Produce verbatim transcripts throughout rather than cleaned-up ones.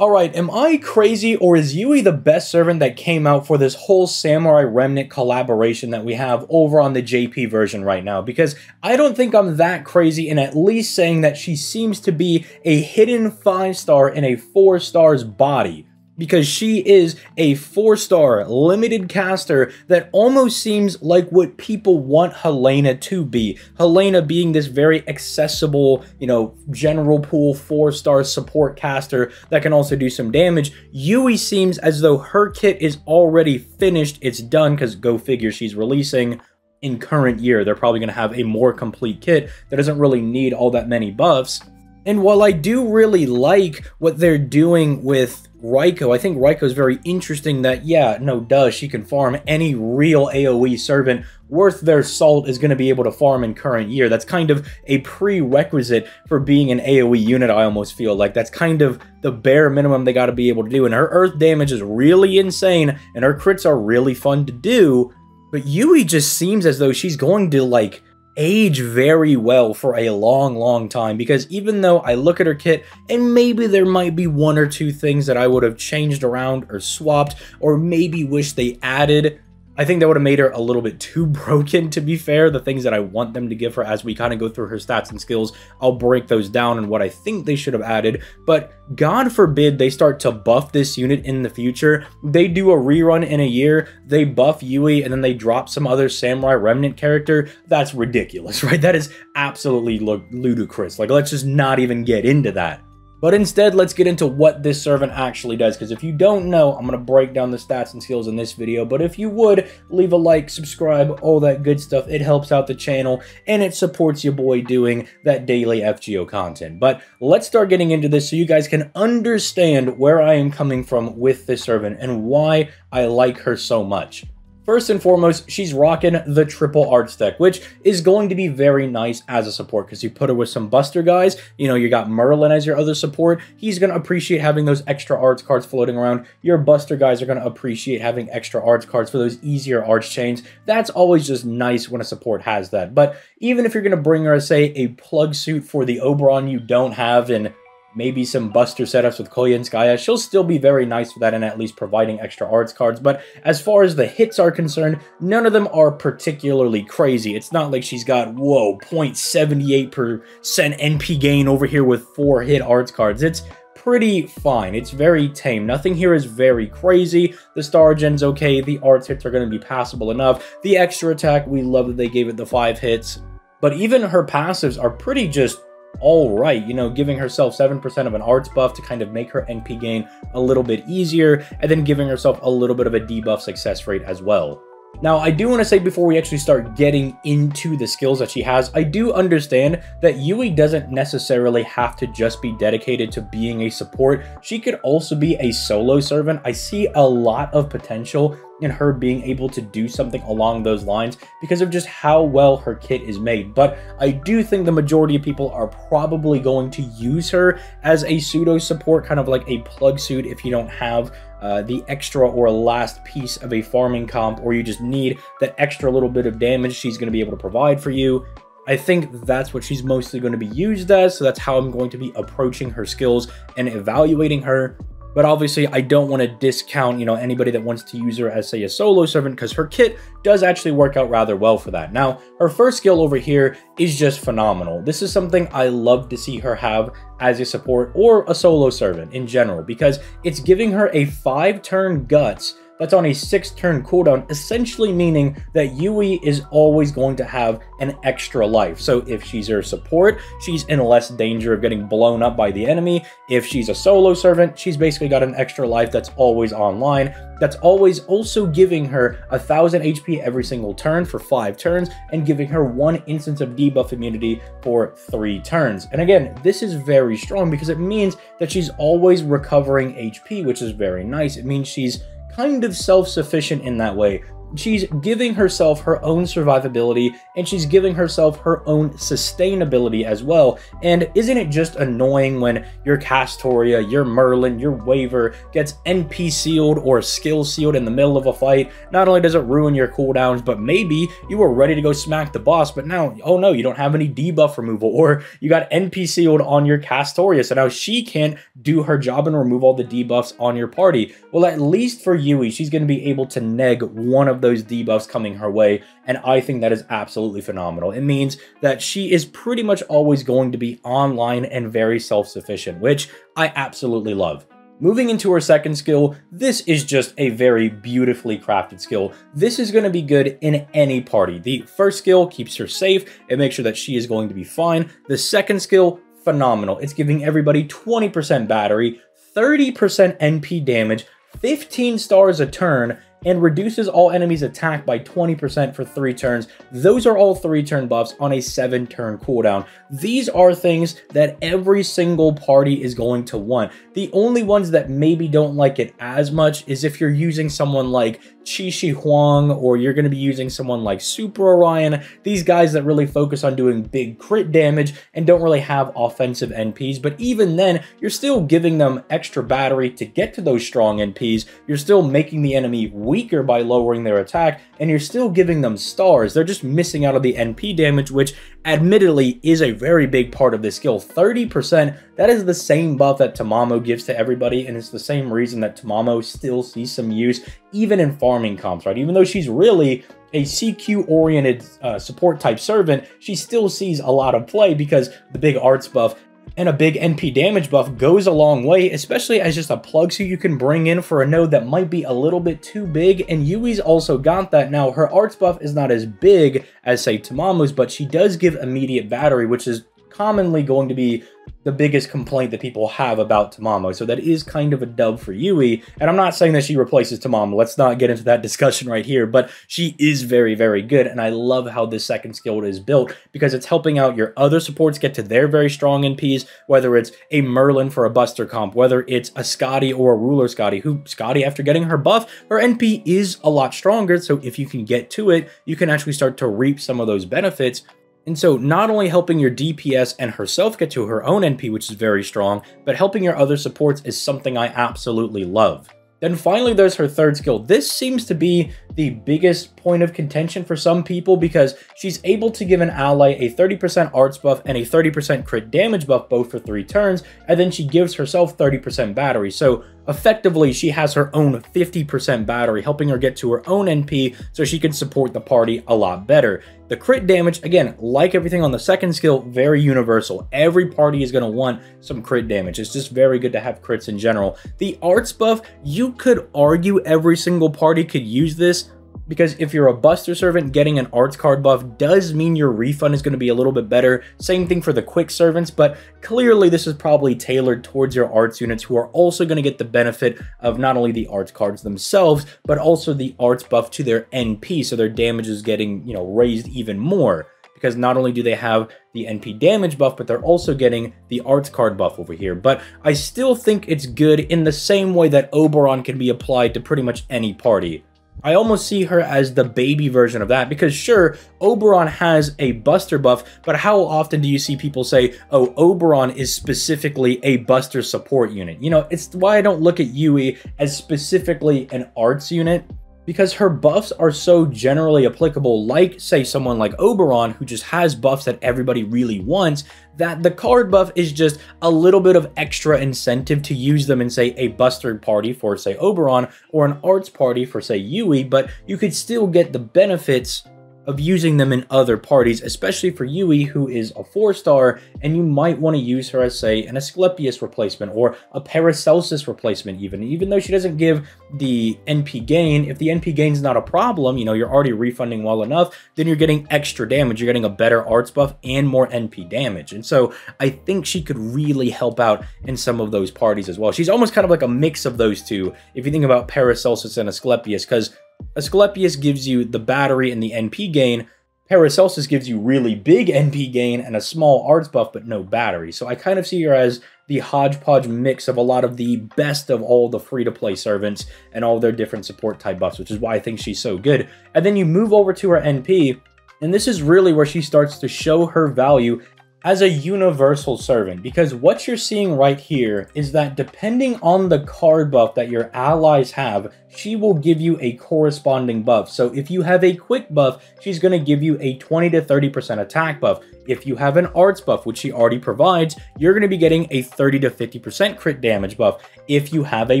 Alright, am I crazy or is Yui the best servant that came out for this whole Samurai Remnant collaboration that we have over on the J P version right now? Because I don't think I'm that crazy in at least saying that she seems to be a hidden five star in a four star's body. Because she is a four star limited caster that almost seems like what people want Helena to be. Helena being this very accessible, you know, general pool four star support caster that can also do some damage. Yui seems as though her kit is already finished, it's done, because go figure, she's releasing in current year. They're probably going to have a more complete kit that doesn't really need all that many buffs. And while I do really like what they're doing with Raiko, I think Raiko is very interesting that, yeah, no duh, she can farm any real AoE servant worth their salt is going to be able to farm in current year. That's kind of a prerequisite for being an AoE unit, I almost feel like. That's kind of the bare minimum they got to be able to do. And her earth damage is really insane, and her crits are really fun to do. But Yui just seems as though she's going to, like, age very well for a long, long time, because even though I look at her kit and maybe there might be one or two things that I would have changed around or swapped or maybe wish they added, I think that would have made her a little bit too broken, to be fair. The things that I want them to give her as we kind of go through her stats and skills, I'll break those down and what I think they should have added. But God forbid they start to buff this unit in the future. They do a rerun in a year, they buff Yui, and then they drop some other Samurai Remnant character. That's ridiculous, right? That is absolutely ludicrous. Like, let's just not even get into that. But instead, let's get into what this servant actually does, because if you don't know, I'm going to break down the stats and skills in this video, but if you would, leave a like, subscribe, all that good stuff. It helps out the channel, and it supports your boy doing that daily F G O content. But let's start getting into this so you guys can understand where I am coming from with this servant and why I like her so much. First and foremost, she's rocking the triple arts deck, which is going to be very nice as a support because you put her with some buster guys. You know, you got Merlin as your other support. He's going to appreciate having those extra arts cards floating around. Your buster guys are going to appreciate having extra arts cards for those easier arts chains. That's always just nice when a support has that. But even if you're going to bring her, say, a plug suit for the Oberon you don't have and maybe some buster setups with Koyanskaya, she'll still be very nice for that and at least providing extra arts cards. But as far as the hits are concerned, none of them are particularly crazy. It's not like she's got, whoa, zero point seven eight percent N P gain over here with four hit arts cards. It's pretty fine. It's very tame. Nothing here is very crazy. The star gen's okay. The arts hits are going to be passable enough. The extra attack, we love that they gave it the five hits. But even her passives are pretty just all right, you know, giving herself seven percent of an arts buff to kind of make her N P gain a little bit easier, and then giving herself a little bit of a debuff success rate as well. Now, I do want to say before we actually start getting into the skills that she has, I do understand that Yui doesn't necessarily have to just be dedicated to being a support. She could also be a solo servant. I see a lot of potential in her being able to do something along those lines because of just how well her kit is made. But I do think the majority of people are probably going to use her as a pseudo support, kind of like a plug suit if you don't have Uh, the extra or last piece of a farming comp, or you just need that extra little bit of damage she's going to be able to provide for you. I think that's what she's mostly going to be used as, so that's how I'm going to be approaching her skills and evaluating her. But obviously, I don't want to discount, you know, anybody that wants to use her as, say, a solo servant, because her kit does actually work out rather well for that. Now, her first skill over here is just phenomenal. This is something I love to see her have as a support or a solo servant in general, because it's giving her a five turn guts that's on a six turn cooldown, essentially meaning that Yui is always going to have an extra life. So if she's her support, she's in less danger of getting blown up by the enemy. If she's a solo servant, she's basically got an extra life that's always online. That's always also giving her one thousand H P every single turn for five turns and giving her one instance of debuff immunity for three turns. And again, this is very strong because it means that she's always recovering H P, which is very nice. It means she's kind of self-sufficient in that way. She's giving herself her own survivability, and she's giving herself her own sustainability as well. And isn't it just annoying when your Castoria, your Merlin, your Waver gets N P sealed or skill sealed in the middle of a fight? Not only does it ruin your cooldowns, but maybe you were ready to go smack the boss, but now, oh no, you don't have any debuff removal, or you got N P sealed on your Castoria, so now she can't do her job and remove all the debuffs on your party. Well, at least for Yui, she's going to be able to neg one of those debuffs coming her way, and I think that is absolutely phenomenal. It means that she is pretty much always going to be online and very self-sufficient, which I absolutely love. Moving into her second skill, this is just a very beautifully crafted skill. This is going to be good in any party. The first skill keeps her safe. It makes sure that she is going to be fine. The second skill, phenomenal. It's giving everybody twenty percent battery, thirty percent N P damage, fifteen stars a turn, and reduces all enemies' attack by twenty percent for three turns. Those are all three turn buffs on a seven turn cooldown. These are things that every single party is going to want. The only ones that maybe don't like it as much is if you're using someone like Chi Shi Huang, or you're going to be using someone like Super Orion, these guys that really focus on doing big crit damage and don't really have offensive N Ps. But even then, you're still giving them extra battery to get to those strong N Ps. You're still making the enemy weaker by lowering their attack, and you're still giving them stars. They're just missing out on the N P damage, which admittedly is a very big part of this skill. thirty percent, that is the same buff that Tamamo gives to everybody, and it's the same reason that Tamamo still sees some use even in farming comps, right? Even though she's really a C Q-oriented uh, support type servant, she still sees a lot of play because the big arts buff and a big N P damage buff goes a long way, especially as just a plug who you can bring in for a node that might be a little bit too big, and Yui's also got that. Now, her arts buff is not as big as, say, Tamamo's, but she does give immediate battery, which is commonly going to be the biggest complaint that people have about Tamamo. So that is kind of a dub for Yui. And I'm not saying that she replaces Tamamo. Let's not get into that discussion right here. But she is very, very good. And I love how this second skill is built, because it's helping out your other supports get to their very strong N Ps, whether it's a Merlin for a Buster comp, whether it's a Scotty or a Ruler Scotty, who Scotty, after getting her buff, her N P is a lot stronger. So if you can get to it, you can actually start to reap some of those benefits. And so not only helping your D P S and herself get to her own N P, which is very strong, but helping your other supports is something I absolutely love. Then finally, there's her third skill. This seems to be the biggest point of contention for some people, because she's able to give an ally a thirty percent arts buff and a thirty percent crit damage buff, both for three turns, and then she gives herself thirty percent battery. So effectively, she has her own fifty percent battery, helping her get to her own N P so she can support the party a lot better. The crit damage, again, like everything on the second skill, very universal. Every party is going to want some crit damage. It's just very good to have crits in general. The arts buff, you could argue every single party could use this, because if you're a Buster servant, getting an arts card buff does mean your refund is going to be a little bit better. Same thing for the quick servants, but clearly this is probably tailored towards your arts units, who are also going to get the benefit of not only the arts cards themselves, but also the arts buff to their N P. So their damage is getting, you know, raised even more, because not only do they have the N P damage buff, but they're also getting the arts card buff over here. But I still think it's good in the same way that Oberon can be applied to pretty much any party. I almost see her as the baby version of that, because sure, Oberon has a Buster buff, but how often do you see people say, oh, Oberon is specifically a Buster support unit? You know, it's why I don't look at Yui as specifically an arts unit, because her buffs are so generally applicable, like, say, someone like Oberon, who just has buffs that everybody really wants, that the card buff is just a little bit of extra incentive to use them in, say, a Buster party for, say, Oberon, or an arts party for, say, Yui, but you could still get the benefits of using them in other parties, especially for Yui, who is a four star, and you might want to use her as, say, an Asclepius replacement or a Paracelsus replacement even. Even though she doesn't give the N P gain, if the N P gain's not a problem, you know, you're already refunding well enough, then you're getting extra damage. You're getting a better arts buff and more N P damage. And so I think she could really help out in some of those parties as well. She's almost kind of like a mix of those two, if you think about Paracelsus and Asclepius, because Asclepius gives you the battery and the N P gain. Paracelsus gives you really big N P gain and a small arts buff, but no battery. So I kind of see her as the hodgepodge mix of a lot of the best of all the free-to-play servants and all their different support type buffs, which is why I think she's so good. And then you move over to her N P, and this is really where she starts to show her value as a universal servant, because what you're seeing right here is that depending on the card buff that your allies have, she will give you a corresponding buff. So if you have a quick buff, she's going to give you a twenty to thirty percent attack buff. If you have an arts buff, which she already provides, you're going to be getting a thirty to fifty percent crit damage buff. If you have a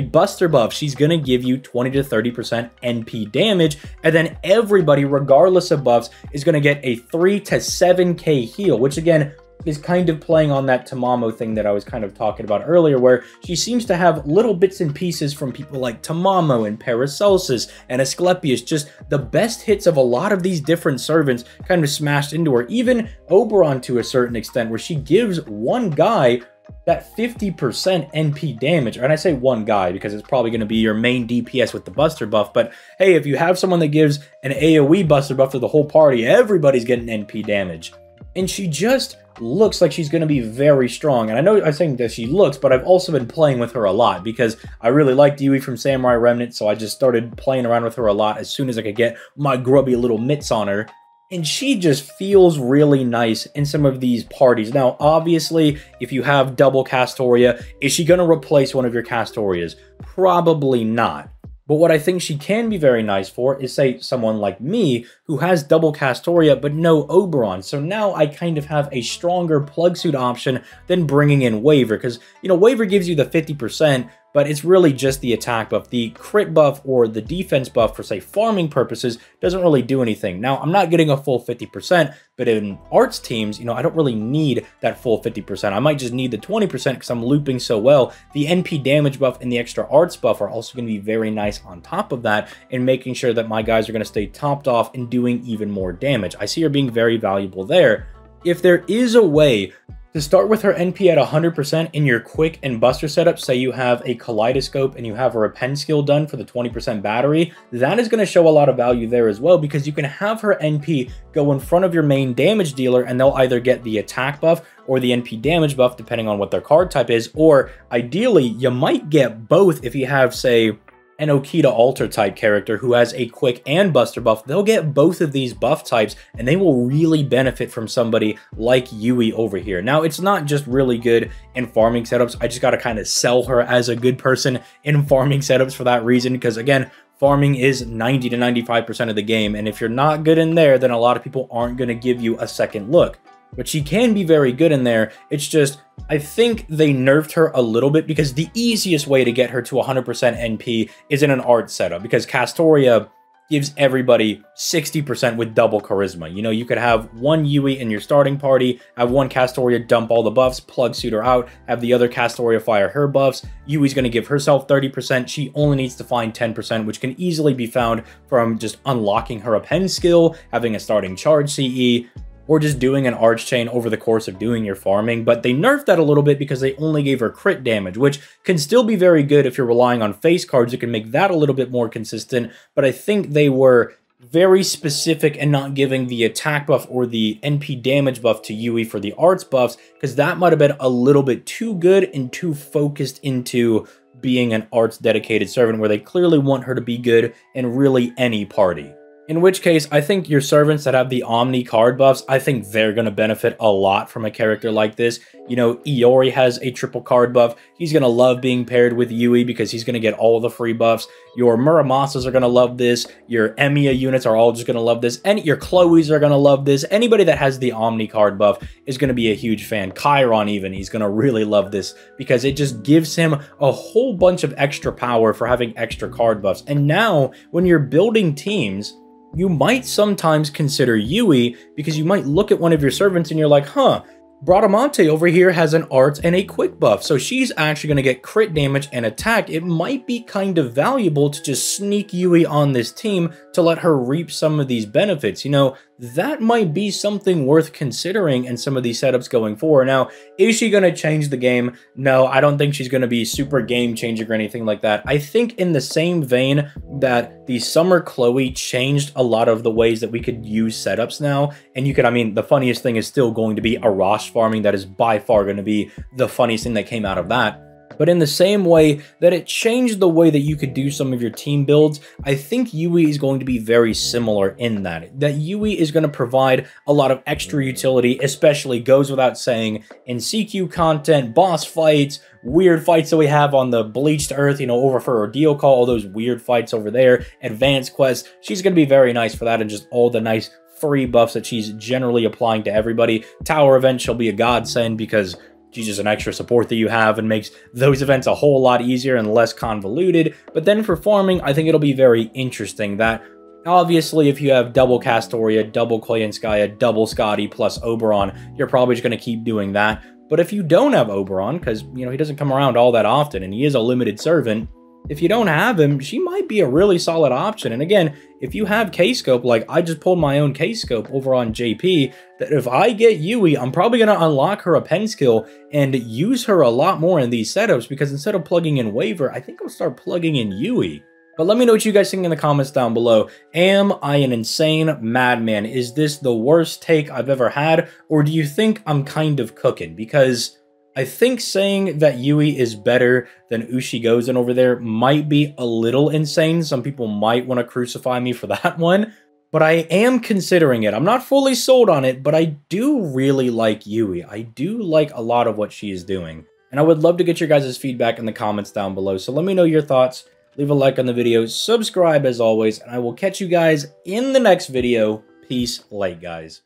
buster buff, she's going to give you twenty to thirty percent N P damage. And then everybody, regardless of buffs, is going to get a three to seven K heal, which again is kind of playing on that Tamamo thing that I was kind of talking about earlier, where she seems to have little bits and pieces from people like Tamamo and Paracelsus and Asclepius, just the best hits of a lot of these different servants kind of smashed into her. Even Oberon to a certain extent, where she gives one guy that fifty percent N P damage. And I say one guy because it's probably going to be your main D P S with the buster buff, but hey, if you have someone that gives an AoE buster buff to the whole party, everybody's getting N P damage. And she just looks like she's going to be very strong. And I know I'm saying that she looks, but I've also been playing with her a lot because I really liked Yui from Samurai Remnant, so I just started playing around with her a lot as soon as I could get my grubby little mitts on her. And she just feels really nice in some of these parties. Now, obviously, if you have double Castoria, is she going to replace one of your Castorias? Probably not. But what I think she can be very nice for is, say, someone like me who has double Castoria but no Oberon. So now I kind of have a stronger plug suit option than bringing in Waver, because, you know, Waver gives you the fifty percent, but it's really just the attack buff. The crit buff or the defense buff for, say, farming purposes doesn't really do anything. Now, I'm not getting a full fifty percent, but in arts teams, you know, I don't really need that full fifty percent. I might just need the twenty percent because I'm looping so well. The N P damage buff and the extra arts buff are also going to be very nice on top of that, and making sure that my guys are going to stay topped off and do doing even more damage. I see her being very valuable there. If there is a way to start with her N P at one hundred percent in your quick and buster setup, say you have a Kaleidoscope and you have her append skill done for the twenty percent battery, that is going to show a lot of value there as well, because you can have her N P go in front of your main damage dealer and they'll either get the attack buff or the N P damage buff depending on what their card type is, or ideally you might get both if you have, say, an Okita Alter type character who has a quick and buster buff. They'll get both of these buff types and they will really benefit from somebody like Yui over here. Now, it's not just really good in farming setups. I just got to kind of sell her as a good person in farming setups for that reason, because again, farming is ninety to ninety-five percent of the game, and if you're not good in there, then a lot of people aren't going to give you a second look. But she can be very good in there. It's just, I think they nerfed her a little bit, because the easiest way to get her to one hundred percent N P is in an art setup, because Castoria gives everybody sixty percent with double charisma. You know, you could have one Yui in your starting party, have one Castoria dump all the buffs, plug suit her out, have the other Castoria fire her buffs. Yui's gonna give herself thirty percent. She only needs to find ten percent, which can easily be found from just unlocking her append skill, having a starting charge C E, or just doing an arch chain over the course of doing your farming. But they nerfed that a little bit because they only gave her crit damage, which can still be very good if you're relying on face cards. You can make that a little bit more consistent, but I think they were very specific and not giving the attack buff or the N P damage buff to Yui for the arts buffs, because that might have been a little bit too good and too focused into being an arts dedicated servant, where they clearly want her to be good in really any party. In which case, I think your servants that have the Omni card buffs, I think they're going to benefit a lot from a character like this. You know, Iori has a triple card buff. He's going to love being paired with Yui because he's going to get all the free buffs. Your Muramasas are going to love this. Your Emiya units are all just going to love this. And your Chloes are going to love this. Anybody that has the Omni card buff is going to be a huge fan. Chiron even, he's going to really love this because it just gives him a whole bunch of extra power for having extra card buffs. And now, when you're building teams, you might sometimes consider Yui because you might look at one of your servants and you're like, huh, Bradamante over here has an arts and a quick buff, so she's actually going to get crit damage and attack. It might be kind of valuable to just sneak Yui on this team to let her reap some of these benefits. You know, that might be something worth considering in some of these setups going forward. Now, is she going to change the game? No, I don't think she's going to be super game changer or anything like that. I think in the same vein that the Summer Chloe changed a lot of the ways that we could use setups now, and you could, I mean, the funniest thing is still going to be Arash farming. That is by far going to be the funniest thing that came out of that. But in the same way that it changed the way that you could do some of your team builds, I think Yui is going to be very similar in that. That Yui is going to provide a lot of extra utility, especially goes without saying in C Q content, boss fights, weird fights that we have on the Bleached Earth, you know, over for Ordeal Call, all those weird fights over there, advanced quests. She's going to be very nice for that and just all the nice free buffs that she's generally applying to everybody. Tower event she'll be a godsend because she's just an extra support that you have and makes those events a whole lot easier and less convoluted. But then for farming, I think it'll be very interesting that obviously if you have double Castoria, double Koyanskaya, double Scotty plus Oberon, you're probably just going to keep doing that. But if you don't have Oberon, because, you know, he doesn't come around all that often and he is a limited servant, if you don't have him, she might be a really solid option. And again, if you have Kscope, like I just pulled my own Kscope over on J P, that if I get Yui, I'm probably going to unlock her a pen skill and use her a lot more in these setups because instead of plugging in Waver, I think I'll start plugging in Yui. But let me know what you guys think in the comments down below. Am I an insane madman? Is this the worst take I've ever had? Or do you think I'm kind of cooking? Because I think saying that Yui is better than Ushigozen over there might be a little insane. Some people might want to crucify me for that one, but I am considering it. I'm not fully sold on it, but I do really like Yui. I do like a lot of what she is doing, and I would love to get your guys' feedback in the comments down below. So let me know your thoughts. Leave a like on the video, subscribe as always, and I will catch you guys in the next video. Peace, late guys.